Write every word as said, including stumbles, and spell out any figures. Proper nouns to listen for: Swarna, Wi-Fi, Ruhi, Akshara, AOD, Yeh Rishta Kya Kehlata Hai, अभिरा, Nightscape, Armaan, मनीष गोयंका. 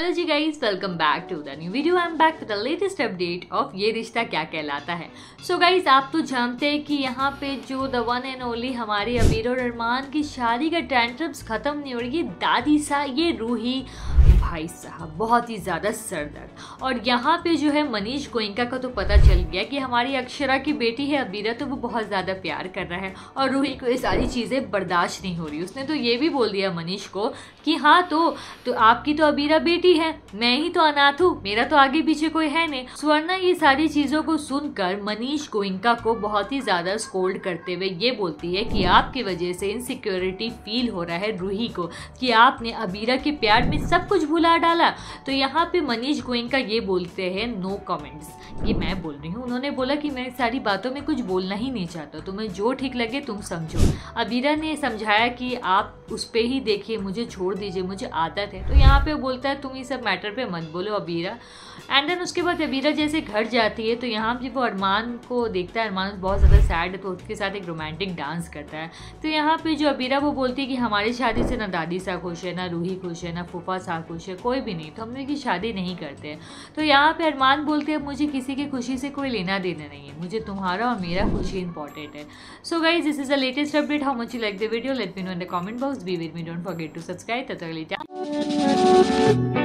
Hello ji guys, welcome back to the new video. I am back with the latest update of Yeh Rishta क्या कहलाता है। So guys, आप तो जानते हैं कि यहाँ पे जो द वन एंड ओनली हमारी अबीर और अरमान की शादी का टेंट्रम्स ख़त्म नहीं हो रही। दादी सा ये रूही भाई साहब बहुत ही ज़्यादा सरदर्द। और यहाँ पे जो है मनीष गोयंका का तो पता चल गया कि हमारी अक्षरा की बेटी है अबीरा, तो वो बहुत ज़्यादा प्यार कर रहा है और रूही को ये सारी चीज़ें बर्दाश्त नहीं हो रही। उसने तो ये भी बोल दिया मनीष को कि हाँ तो, तो आपकी तो अबीरा बेटी है, मैं ही तो अनाथ हूँ, मेरा तो आगे पीछे कोई है नहीं। स्वर्णा ये सारी चीज़ों को सुनकर मनीष गोयंका को बहुत ही ज़्यादा स्कोल्ड करते हुए ये बोलती है कि आपकी वजह से इनसिक्योरिटी फील हो रहा है रूही को, कि आपने अबीरा के प्यार में सब कुछ बुला डाला। तो यहाँ पे मनीष गोयंका ये बोलते हैं नो कमेंट्स, ये मैं बोल रही हूँ। उन्होंने बोला कि मैं सारी बातों में कुछ बोलना ही नहीं चाहता, तुम्हें जो ठीक लगे तुम समझो। अबीरा ने समझाया कि आप उस पर ही देखिए, मुझे छोड़ दीजिए, मुझे आदत है। तो यहाँ पे बोलता है तुम ये सब मैटर पे मत बोलो अबीरा। एंड देन उसके बाद अबीरा जैसे घर जाती है तो यहाँ पे वो अरमान को देखता है, अरमान बहुत ज़्यादा सैड है तो उसके साथ एक रोमांटिक डांस करता है। तो यहाँ पे जो अबीरा वो बोलती है कि हमारी शादी से ना दादी सा खुश है, ना रूही खुश है, ना फूफा सा खुश है, कोई भी नहीं, तो हम लोग की शादी नहीं करते हैं। तो यहाँ पे अरमान बोलते हैं मुझे किसी की खुशी से कोई लेना देना नहीं है, मुझे तुम्हारा और मेरा खुशी इंपॉर्टेंट है। So guys, this is the latest update. How much you like the video, let me know in the comment box. Be with me, don't forget to subscribe. तब तक के लिए